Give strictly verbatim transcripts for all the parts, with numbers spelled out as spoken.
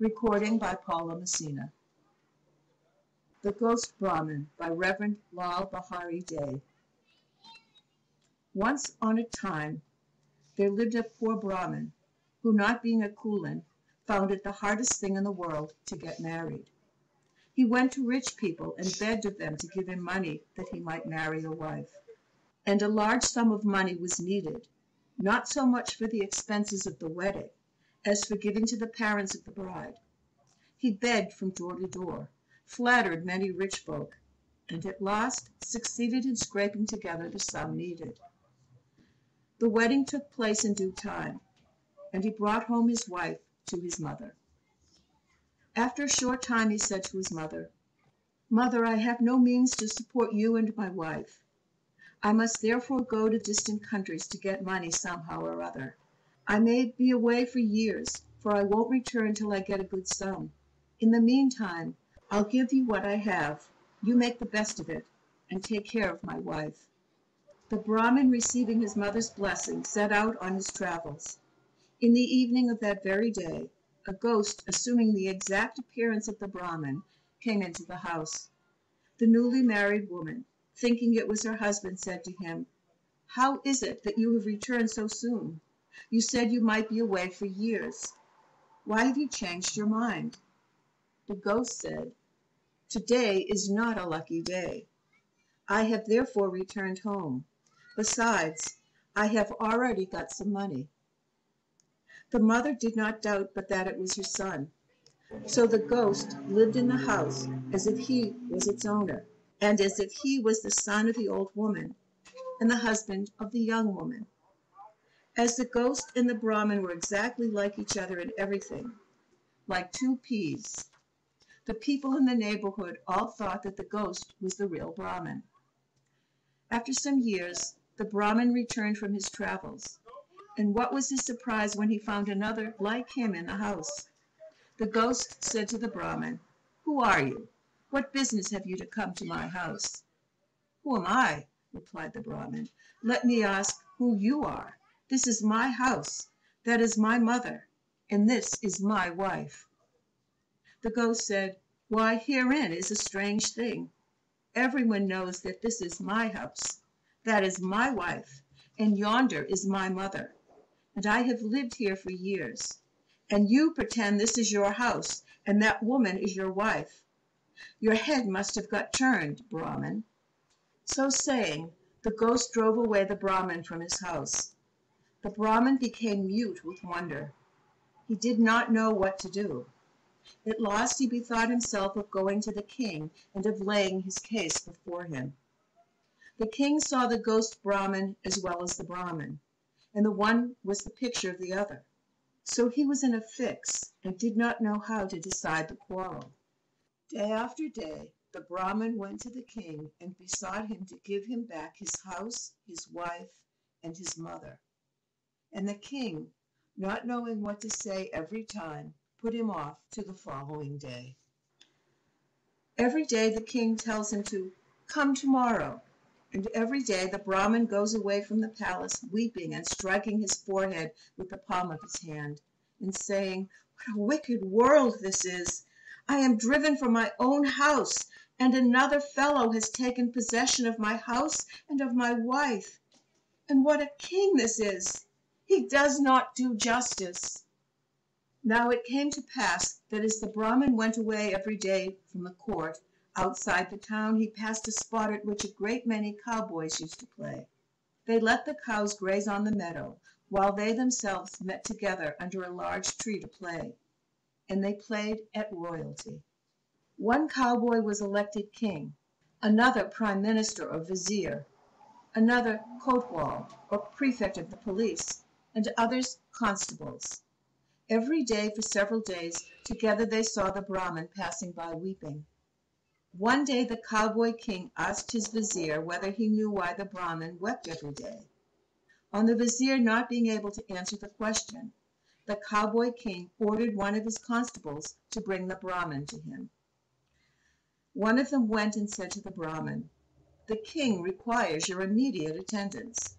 Recording by Paula Messina. The Ghost Brahman by Reverend Lal Behari Dey. Once on a time, there lived a poor Brahman who, not being a Kulin, found it the hardest thing in the world to get married. He went to rich people and begged of them to give him money that he might marry a wife. And a large sum of money was needed, not so much for the expenses of the wedding, as for giving to the parents of the bride. He begged from door to door, flattered many rich folk, and at last succeeded in scraping together the sum needed. The wedding took place in due time, and he brought home his wife to his mother. After a short time he said to his mother, "Mother, I have no means to support you and my wife. I must therefore go to distant countries to get money somehow or other. I may be away for years, for I won't return till I get a good sum. In the meantime, I'll give you what I have. You make the best of it, and take care of my wife." The Brahmin, receiving his mother's blessing, set out on his travels. In the evening of that very day, a ghost, assuming the exact appearance of the Brahmin, came into the house. The newly married woman, thinking it was her husband, said to him, "How is it that you have returned so soon? You said you might be away for years. Why have you changed your mind?" The ghost said, "Today is not a lucky day. I have therefore returned home. Besides, I have already got some money." The mother did not doubt but that it was her son. So the ghost lived in the house as if he was its owner, and as if he was the son of the old woman and the husband of the young woman. As the ghost and the Brahmin were exactly like each other in everything, like two peas, the people in the neighborhood all thought that the ghost was the real Brahmin. After some years, the Brahmin returned from his travels, and what was his surprise when he found another like him in the house. The ghost said to the Brahmin, "Who are you? What business have you to come to my house?" "Who am I?" replied the Brahmin. "Let me ask who you are. This is my house, that is my mother, and this is my wife." The ghost said, "Why, herein is a strange thing. Everyone knows that this is my house, that is my wife, and yonder is my mother, and I have lived here for years. And you pretend this is your house, and that woman is your wife. Your head must have got turned, Brahmin." So saying, the ghost drove away the Brahmin from his house. The Brahmin became mute with wonder. He did not know what to do. At last he bethought himself of going to the king and of laying his case before him. The king saw the ghost Brahmin as well as the Brahmin, and the one was the picture of the other. So he was in a fix and did not know how to decide the quarrel. Day after day the Brahmin went to the king and besought him to give him back his house, his wife, and his mother. And the king, not knowing what to say every time, put him off to the following day. Every day the king tells him to come tomorrow, and every day the Brahmin goes away from the palace weeping and striking his forehead with the palm of his hand, and saying, "What a wicked world this is! I am driven from my own house, and another fellow has taken possession of my house and of my wife. And what a king this is! He does not do justice." Now it came to pass that as the Brahmin went away every day from the court, outside the town he passed a spot at which a great many cowboys used to play. They let the cows graze on the meadow, while they themselves met together under a large tree to play. And they played at royalty. One cowboy was elected king, another prime minister or vizier, another kotwal or prefect of the police, and others constables. Every day for several days together they saw the Brahmin passing by weeping. One day the cowboy king asked his vizier whether he knew why the Brahmin wept every day. On the vizier not being able to answer the question, the cowboy king ordered one of his constables to bring the Brahmin to him. One of them went and said to the Brahmin, "The king requires your immediate attendance."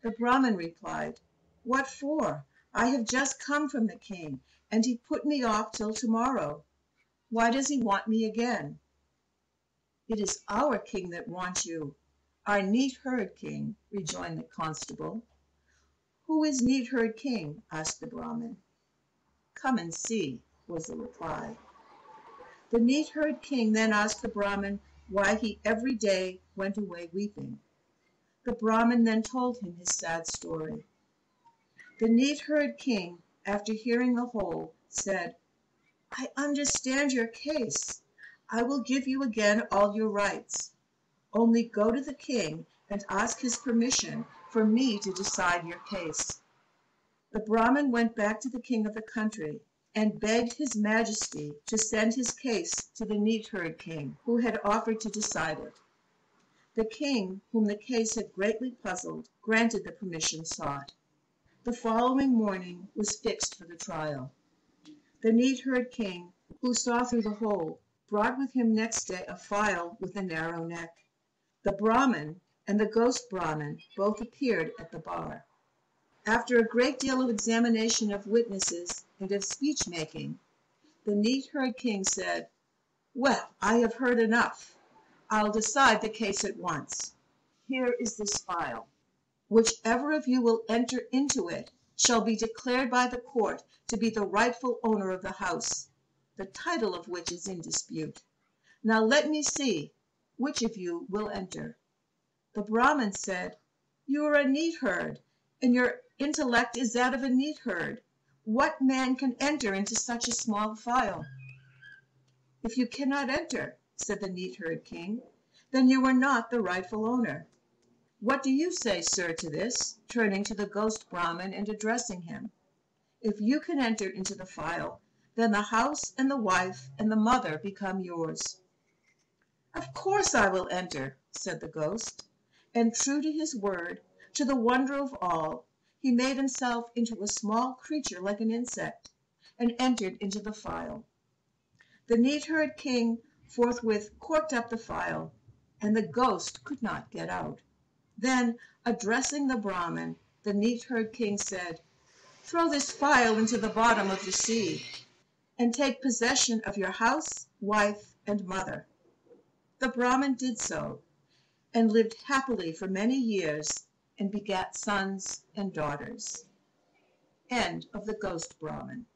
The Brahmin replied, "What for? I have just come from the king, and he put me off till tomorrow. Why does he want me again? It is our king that wants you, our neat-herd king, rejoined the constable. Who is neat-herd king? Asked the Brahmin. Come and see, was the reply. The neat-herd king then asked the Brahmin why he every day went away weeping. The Brahmin then told him his sad story. The neat-herd king, after hearing the whole, said, I understand your case. I will give you again all your rights. Only go to the king and ask his permission for me to decide your case. The Brahmin went back to the king of the country and begged his majesty to send his case to the neatherd king, who had offered to decide it. The king, whom the case had greatly puzzled, granted the permission sought. The following morning was fixed for the trial. The neatherd king, who saw through the whole, brought with him next day a file with a narrow neck. The Brahmin and the ghost Brahmin both appeared at the bar. After a great deal of examination of witnesses and of speech-making, the neat-herd king said, Well, I have heard enough. I'll decide the case at once. Here is this file. Whichever of you will enter into it shall be declared by the court to be the rightful owner of the house, the title of which is in dispute. Now let me see which of you will enter. The Brahmin said, You are a neat-herd, and your intellect is that of a neatherd. What man can enter into such a small file? If you cannot enter, said the neatherd king, then you are not the rightful owner. What do you say, sir, to this? Turning to the ghost Brahmin and addressing him. If you can enter into the file, then the house and the wife and the mother become yours. Of course I will enter, said the ghost, and true to his word, to the wonder of all, he made himself into a small creature like an insect, and entered into the file. The neatherd king forthwith corked up the file, and the ghost could not get out. Then, addressing the Brahmin, the neatherd king said, Throw this file into the bottom of the sea, and take possession of your house, wife, and mother. The Brahmin did so, and lived happily for many years, and begat sons and daughters. End of the ghost Brahmin.